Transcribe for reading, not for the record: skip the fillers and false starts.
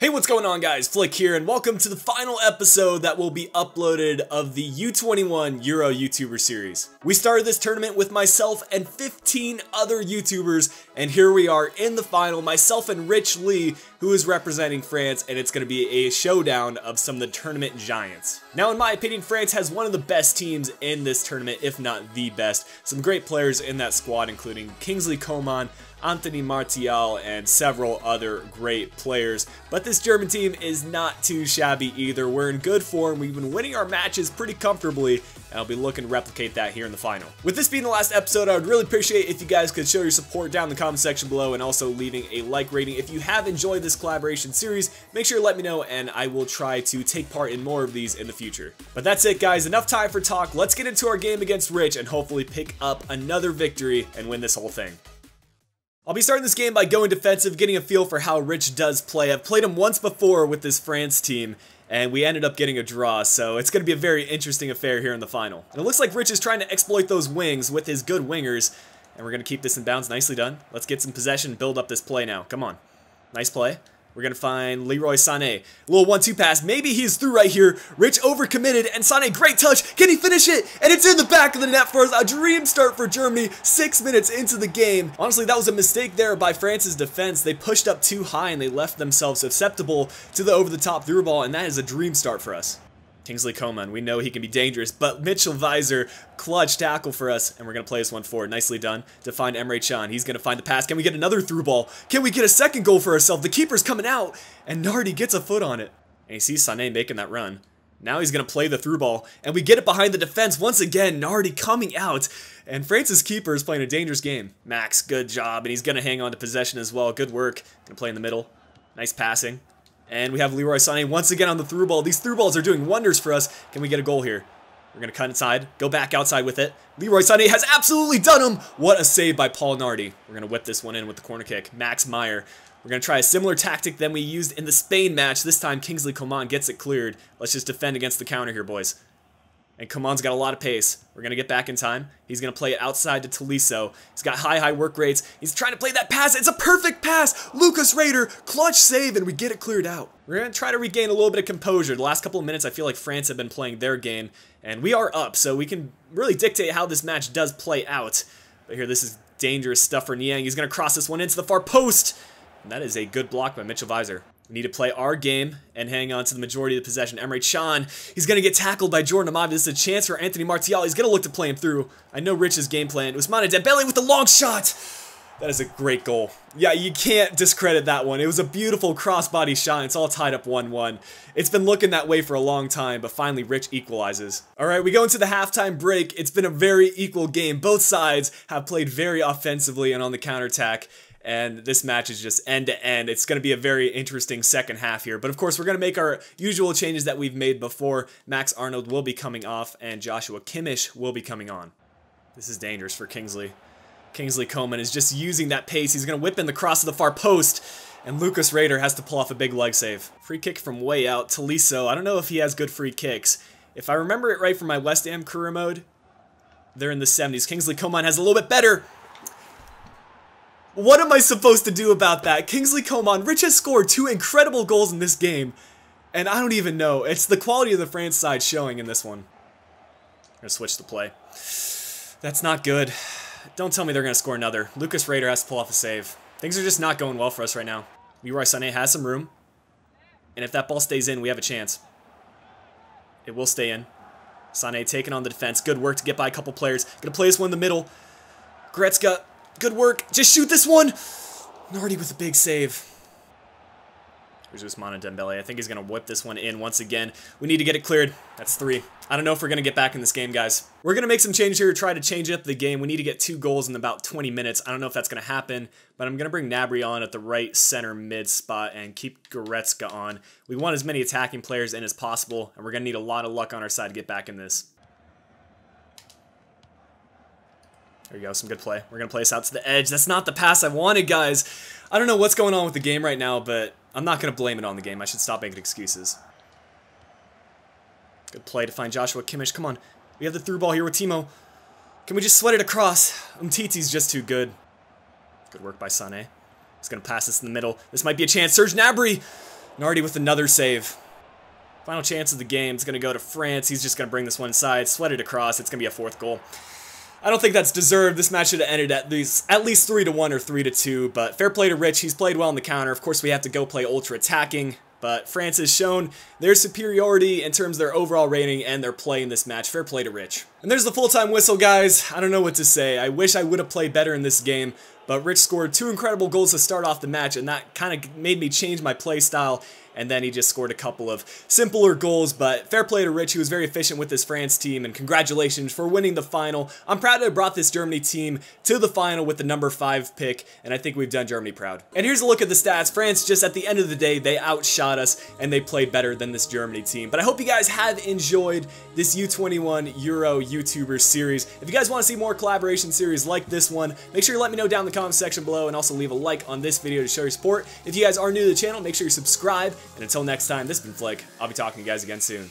Hey, what's going on guys? Flick here and welcome to the final episode that will be uploaded of the U21 Euro YouTuber series. We started this tournament with myself and 15 other YouTubers and here we are in the final, myself and Rich Lee, who is representing France, and it's going to be a showdown of some of the tournament giants. Now in my opinion, France has one of the best teams in this tournament, if not the best. Some great players in that squad including Kingsley Coman, Anthony Martial, and several other great players. But this German team is not too shabby either. We're in good form. We've been winning our matches pretty comfortably, and I'll be looking to replicate that here in the final. With this being the last episode, I would really appreciate if you guys could show your support down in the comment section below and also leaving a like rating. If you have enjoyed this collaboration series, make sure to let me know, and I will try to take part in more of these in the future. But that's it, guys. Enough time for talk. Let's get into our game against Rich and hopefully pick up another victory and win this whole thing. I'll be starting this game by going defensive, getting a feel for how Rich does play. I've played him once before with this France team, and we ended up getting a draw, so it's going to be a very interesting affair here in the final. And it looks like Rich is trying to exploit those wings with his good wingers, and we're going to keep this in bounds. Nicely done. Let's get some possession and build up this play now. Come on. Nice play. We're going to find Leroy Sané. A little 1-2 pass. Maybe he's through right here. Rich overcommitted, and Sané, great touch. Can he finish it? And it's in the back of the net for us. A dream start for Germany 6 minutes into the game. Honestly, that was a mistake there by France's defense. They pushed up too high, and they left themselves susceptible to the over-the-top through ball, and that is a dream start for us. Kingsley Coman, we know he can be dangerous, but Mitchell Weiser, clutch tackle for us, and we're going to play this one forward. Nicely done to find Emre Can. He's going to find the pass. Can we get another through ball? Can we get a second goal for ourselves? The keeper's coming out, and Nardi gets a foot on it. And he sees Sané making that run. Now he's going to play the through ball, and we get it behind the defense once again. Nardi coming out, and France's keeper is playing a dangerous game. Max, good job, and he's going to hang on to possession as well. Good work. Going to play in the middle. Nice passing. And we have Leroy Sané once again on the through ball. These through balls are doing wonders for us. Can we get a goal here? We're going to cut inside, go back outside with it. Leroy Sané has absolutely done him. What a save by Paul Nardi. We're going to whip this one in with the corner kick. Max Meyer. We're going to try a similar tactic than we used in the Spain match. This time, Kingsley Coman gets it cleared. Let's just defend against the counter here, boys. And Coman's got a lot of pace. We're going to get back in time. He's going to play it outside to Tolisso. He's got high work rates. He's trying to play that pass. It's a perfect pass. Lucas Raider, clutch save, and we get it cleared out. We're going to try to regain a little bit of composure. The last couple of minutes, I feel like France have been playing their game, and we are up, so we can really dictate how this match does play out. But here, this is dangerous stuff for Niang. He's going to cross this one into the far post. And that is a good block by Mitchell Weiser. We need to play our game and hang on to the majority of the possession. Emre Can, he's going to get tackled by Jordan Amavi. This is a chance for Anthony Martial. He's going to look to play him through. I know Rich's game plan. Ousmane Dembele with the long shot. That is a great goal. Yeah, you can't discredit that one. It was a beautiful crossbody shot. It's all tied up 1-1. It's been looking that way for a long time, but finally Rich equalizes. All right, we go into the halftime break. It's been a very equal game. Both sides have played very offensively and on the counterattack. And this match is just end-to-end. It's going to be a very interesting second half here. But, of course, we're going to make our usual changes that we've made before. Max Arnold will be coming off, and Joshua Kimmich will be coming on. This is dangerous for Kingsley. Kingsley Coman is just using that pace. He's going to whip in the cross of the far post. And Lucas Raider has to pull off a big leg save. Free kick from way out. Tolisso, I don't know if he has good free kicks. If I remember it right from my West Ham career mode, they're in the 70s. Kingsley Coman has a little bit better. What am I supposed to do about that? Kingsley Coman, Rich has scored two incredible goals in this game, and I don't even know. It's the quality of the France side showing in this one. I'm going to switch the play. That's not good. Don't tell me they're going to score another. Lucas Raider has to pull off a save. Things are just not going well for us right now. Leroy Sané has some room, and if that ball stays in, we have a chance. It will stay in. Sané taking on the defense. Good work to get by a couple players. Going to play this one in the middle. Goretzka. Good work. Just shoot this one. Nardi with a big save. Here's Ousmane Dembele. I think he's going to whip this one in once again. We need to get it cleared. That's three. I don't know if we're going to get back in this game, guys. We're going to make some changes here to try to change up the game. We need to get two goals in about 20 minutes. I don't know if that's going to happen, but I'm going to bring Gnabry on at the right center mid spot and keep Goretzka on. We want as many attacking players in as possible, and we're going to need a lot of luck on our side to get back in this. There you go, some good play. We're going to play this out to the edge. That's not the pass I wanted, guys. I don't know what's going on with the game right now, but I'm not going to blame it on the game. I should stop making excuses. Good play to find Joshua Kimmich. Come on. We have the through ball here with Timo. Can we just sweat it across? Umtiti's just too good. Good work by Sané. He's going to pass this in the middle. This might be a chance. Serge Gnabry. Nardi with another save. Final chance of the game. It's going to go to France. He's just going to bring this one side, sweat it across. It's going to be a fourth goal. I don't think that's deserved. This match should have ended at least 3-1 or 3-2, but fair play to Rich. He's played well in the counter. Of course, we have to go play ultra-attacking, but France has shown their superiority in terms of their overall rating and their play in this match. Fair play to Rich. And there's the full-time whistle, guys. I don't know what to say. I wish I would have played better in this game, but Rich scored two incredible goals to start off the match, and that kind of made me change my play style. And then he just scored a couple of simpler goals, but fair play to Rich. He was very efficient with his France team, and congratulations for winning the final. I'm proud to have brought this Germany team to the final with the number 5 pick, and I think we've done Germany proud. And here's a look at the stats. France, just at the end of the day, they outshot us, and they played better than this Germany team. But I hope you guys have enjoyed this U21 Euro YouTuber series. If you guys want to see more collaboration series like this one, make sure you let me know down in the comment section below, and also leave a like on this video to show your support. If you guys are new to the channel, make sure you subscribe. And until next time, this has been Flick. I'll be talking to you guys again soon.